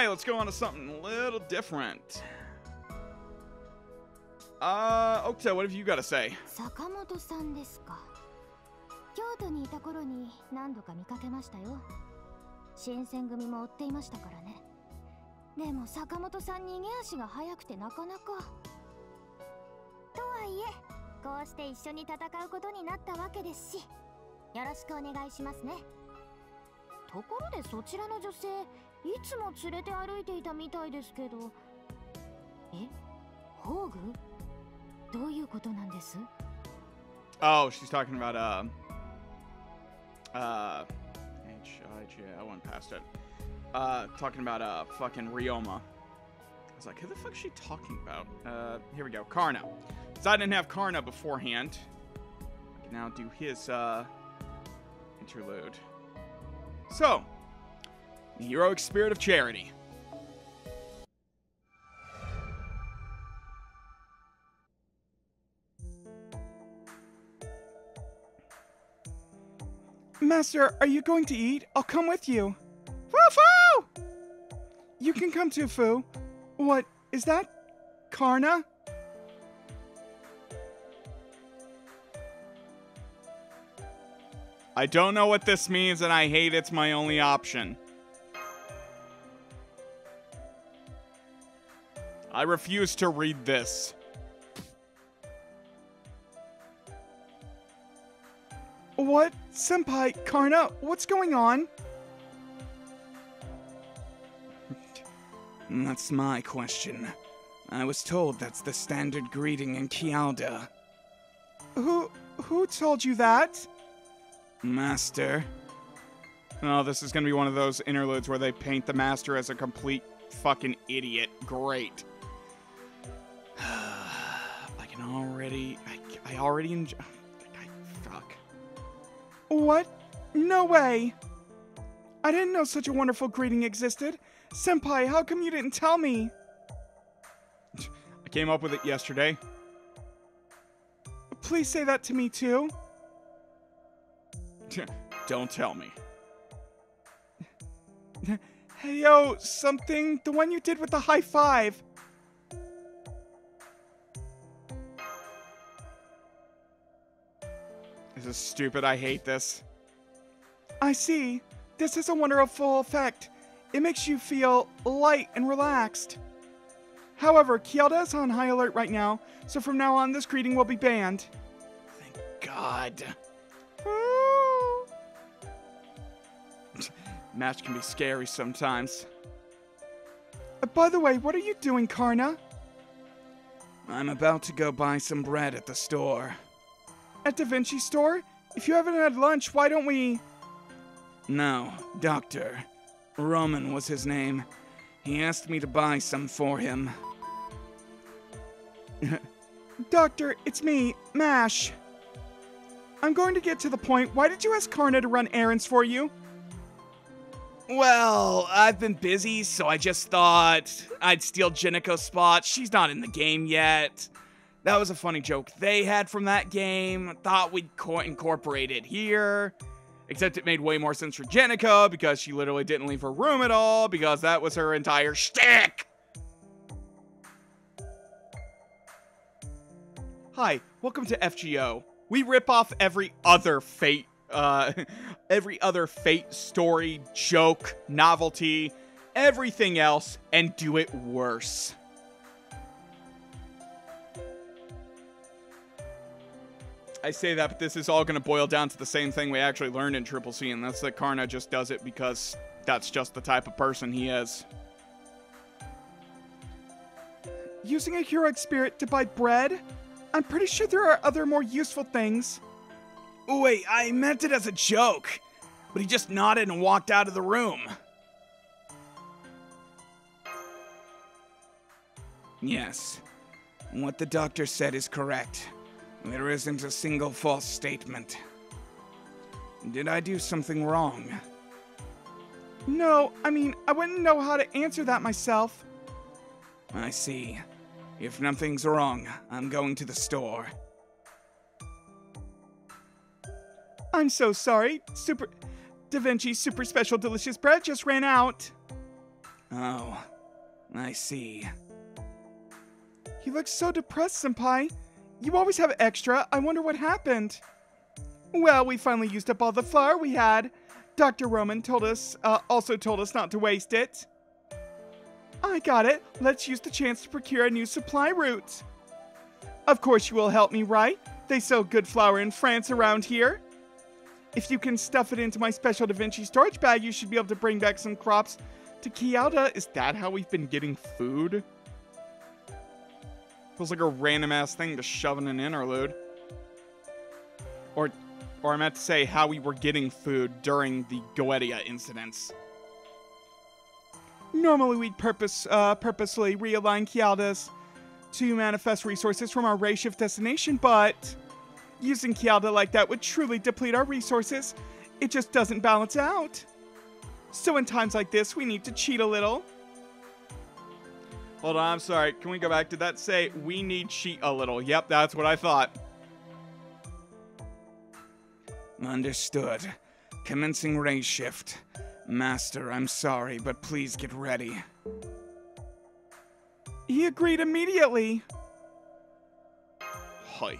Alright, let's go on to something a little different. Okta, what have you got to say? Sakamoto-san desu ka? Kyoto ni ita koro ni nando ka mikakemashita yo. Shinsen gumi mo otte imashita kara ne. Demo Sakamoto-san nigeashi ga hayakute nakanaka. Towaie, kou shite issho ni tatakau koto ni natta wake desu shi. Yoroshiku onegai shimasu ne. Tokoro de sochira no josei, itsumo tsurete aruite ita mitai desu kedo. Eh? Hogu? Oh, she's talking about I went past it. Talking about fucking Ryoma. I was like, who the fuck is she talking about? Here we go, Karna. So I didn't have Karna beforehand. I can now do his interlude. So, the heroic spirit of charity. Master, are you going to eat? I'll come with you. Fufu! You can come too, Fu. What, is that Karna? I don't know what this means and I hate it's my only option. I refuse to read this. What? Senpai, Karna, what's going on? That's my question. I was told that's the standard greeting in Kialda. Who told you that? Master. Oh, this is gonna be one of those interludes where they paint the master as a complete fucking idiot. Great. I already enjoy... What? No way! I didn't know such a wonderful greeting existed. Senpai, how come you didn't tell me? I came up with it yesterday. Please say that to me too. Don't tell me. Hey yo, something, the one you did with the high five. This is stupid. I hate this. I see. This is a wonderful effect. It makes you feel light and relaxed. However, Kialda is on high alert right now, so from now on, this greeting will be banned. Thank God. Match can be scary sometimes. By the way, what are you doing, Karna? I'm about to go buy some bread at the store. At Da Vinci store? If you haven't had lunch, why don't we... No, Doctor. Roman was his name. He asked me to buy some for him. Doctor, it's me, Mash. I'm going to get to the point. Why did you ask Karna to run errands for you? Well, I've been busy, so I just thought I'd steal Jenico's spot. She's not in the game yet. That was a funny joke they had from that game. Thought we'd incorporate it here. Except it made way more sense for Jenica because she literally didn't leave her room at all because that was her entire shtick. Hi, welcome to FGO. We rip off every other Fate, story, joke, novelty, everything else, and do it worse. I say that, but this is all going to boil down to the same thing we actually learned in Triple C, and that's that Karna just does it because that's just the type of person he is. Using a heroic spirit to buy bread? I'm pretty sure there are other more useful things. Wait, I meant it as a joke, but he just nodded and walked out of the room. Yes, what the doctor said is correct. There isn't a single false statement. Did I do something wrong? No, I mean, I wouldn't know how to answer that myself. I see. If nothing's wrong, I'm going to the store. I'm so sorry. Da Vinci Super Special Delicious Bread just ran out. Oh, I see. You look so depressed, Senpai. You always have extra. I wonder what happened. Well, we finally used up all the flour we had. Dr. Roman told us, also told us not to waste it. I got it. Let's use the chance to procure a new supply route. Of course you will help me, right? They sell good flour in France around here. If you can stuff it into my special Da Vinci storage bag, you should be able to bring back some crops to Kialda. Is that how we've been getting food? Feels like a random-ass thing to shove in an interlude. Or I meant to say how we were getting food during the Goetia incidents. Normally we'd purposely realign Kialda's to manifest resources from our Rayshift destination, but using Kialda like that would truly deplete our resources. It just doesn't balance out. So in times like this, we need to cheat a little. Hold on, I'm sorry. Can we go back? Did that say we need cheat a little? Yep, that's what I thought. Understood. Commencing Rayshift. Master, I'm sorry, but please get ready. He agreed immediately. Hi.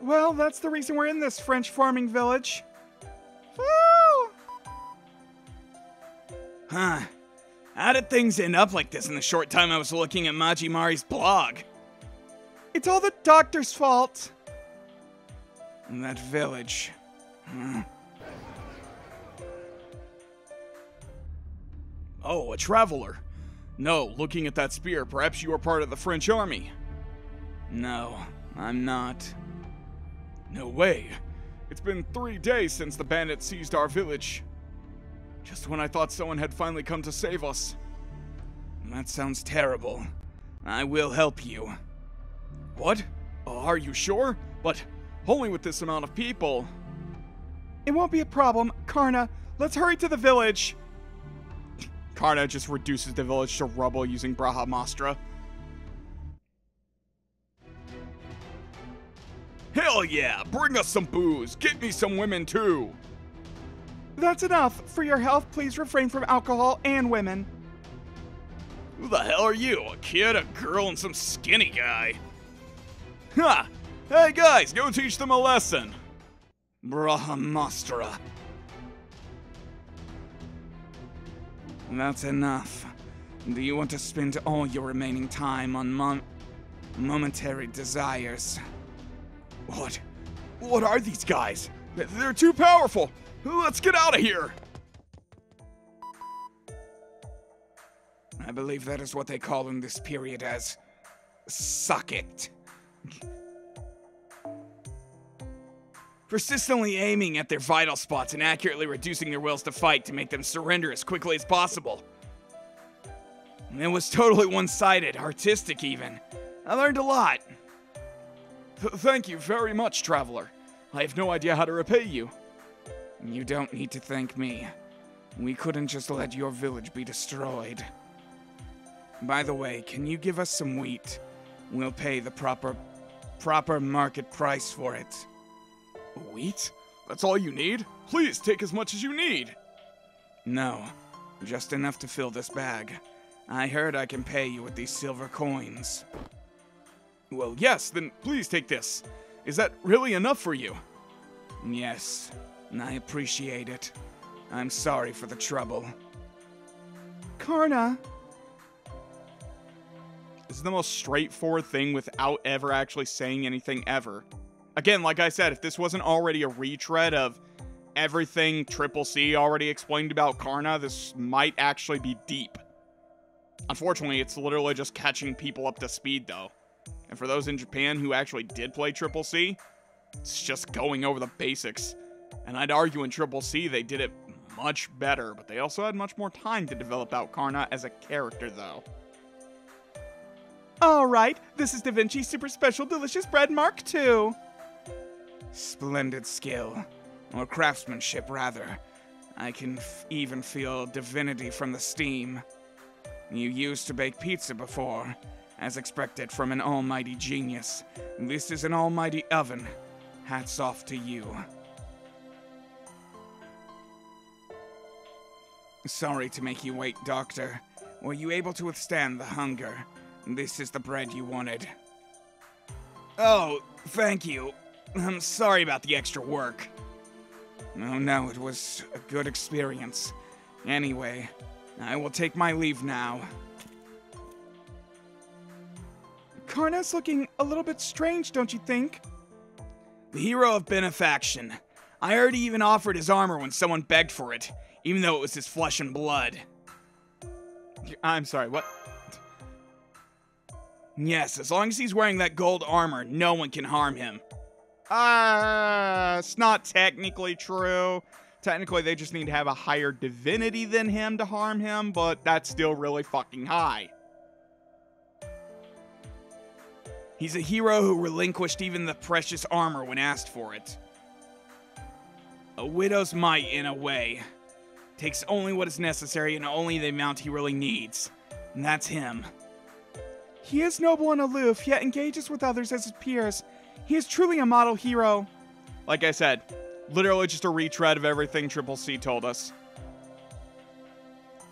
Well, that's the reason we're in this French farming village. Woo! Huh. How did things end up like this in the short time I was looking at Majimari's blog? It's all the doctor's fault. In that village. Oh, a traveler. No, looking at that spear, perhaps you are part of the French army. No, I'm not. No way. It's been 3 days since the bandits seized our village. Just when I thought someone had finally come to save us. That sounds terrible. I will help you. What? Are you sure? But only with this amount of people. It won't be a problem. Karna, let's hurry to the village. Karna just reduces the village to rubble using Brahmastra. Hell yeah! Bring us some booze! Get me some women, too! That's enough. For your health, please refrain from alcohol and women. Who the hell are you? A kid, a girl, and some skinny guy? Huh! Hey guys, go teach them a lesson! Brahmastra. That's enough. Do you want to spend all your remaining time on momentary desires? What? What are these guys? They're too powerful! Let's get out of here! I believe that is what they call in this period as... suck it. Persistently aiming at their vital spots and accurately reducing their wills to fight to make them surrender as quickly as possible. And it was totally one-sided, artistic even. I learned a lot. Thank you very much, traveler. I have no idea how to repay you. You don't need to thank me. We couldn't just let your village be destroyed. By the way, can you give us some wheat? We'll pay the proper market price for it. Wheat? That's all you need? Please take as much as you need. No, just enough to fill this bag. I heard I can pay you with these silver coins. Well, yes, then please take this. Is that really enough for you? Yes, I appreciate it. I'm sorry for the trouble. Karna. This is the most straightforward thing without ever actually saying anything ever. Again, like I said, if this wasn't already a retread of everything Triple C already explained about Karna, this might actually be deep. Unfortunately, it's literally just catching people up to speed, though. And for those in Japan who actually did play Triple C, it's just going over the basics. And I'd argue in Triple C they did it much better, but they also had much more time to develop out Karna as a character, though. Alright, this is Da Vinci Super Special Delicious Bread Mark II. Splendid skill. Or craftsmanship, rather. I can even feel divinity from the steam. you used to bake pizza before, as expected from an almighty genius. This is an almighty oven. Hats off to you. Sorry to make you wait, Doctor. Were you able to withstand the hunger? This is the bread you wanted. Oh, thank you. I'm sorry about the extra work. Oh no, it was a good experience. Anyway, I will take my leave now. Karna's looking a little bit strange, don't you think? The hero of benefaction. I already even offered his armor when someone begged for it, even though it was his flesh and blood. I'm sorry, what? Yes, as long as he's wearing that gold armor, no one can harm him. It's not technically true. Technically, they just need to have a higher divinity than him to harm him, but that's still really fucking high. He's a hero who relinquished even the precious armor when asked for it. A widow's mite, in a way. Takes only what is necessary and only the amount he really needs. And that's him. He is noble and aloof, yet engages with others as his peers. He is truly a model hero. Like I said, literally just a retread of everything Triple C told us.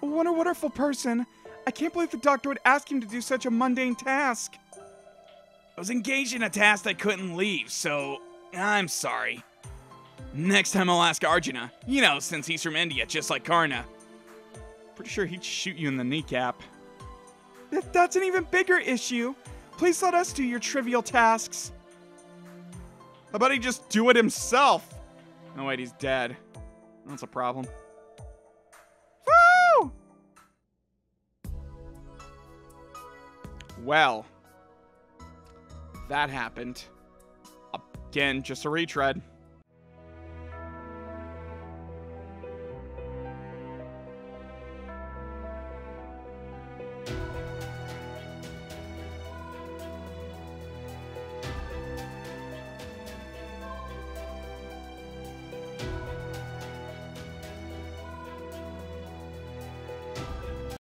What a wonderful person. I can't believe the doctor would ask him to do such a mundane task. I was engaged in a task I couldn't leave, so I'm sorry. Next time I'll ask Arjuna. You know, since he's from India, just like Karna. Pretty sure he'd shoot you in the kneecap. That's an even bigger issue. Please let us do your trivial tasks. How about he just do it himself? Oh wait, he's dead. That's a problem. Woo! Well, that happened. Again, just a retread.